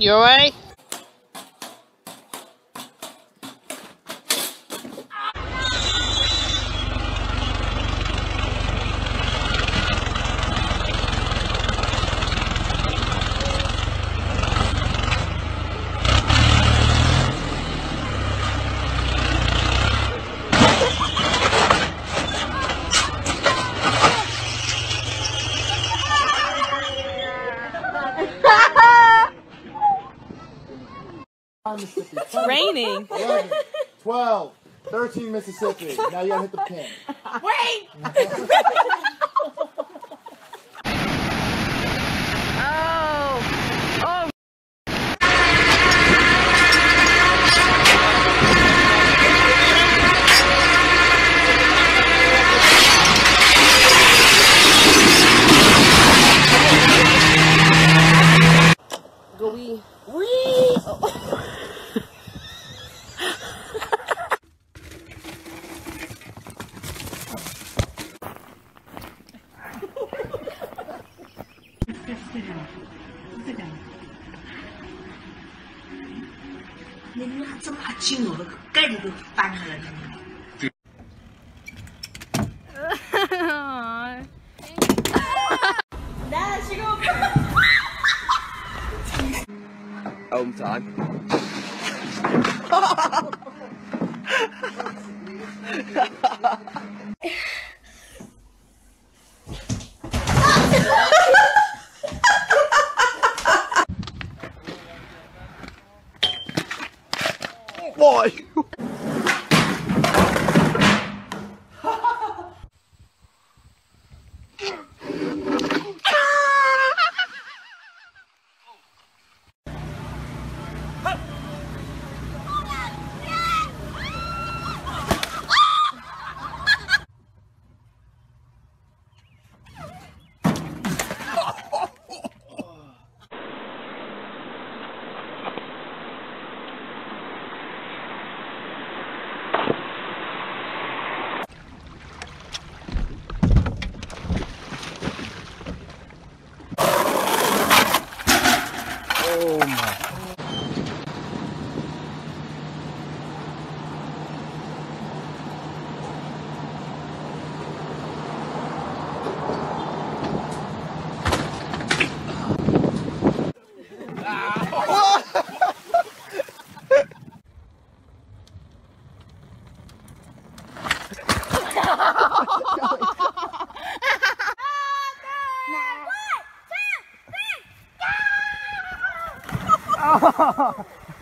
You alright? It's raining. 11, 12, 13 Mississippi. Now you gotta hit the pin. Wait! Oh! Oh! Go wee. Wee! Oh. Home time. Why? Ha ha ha!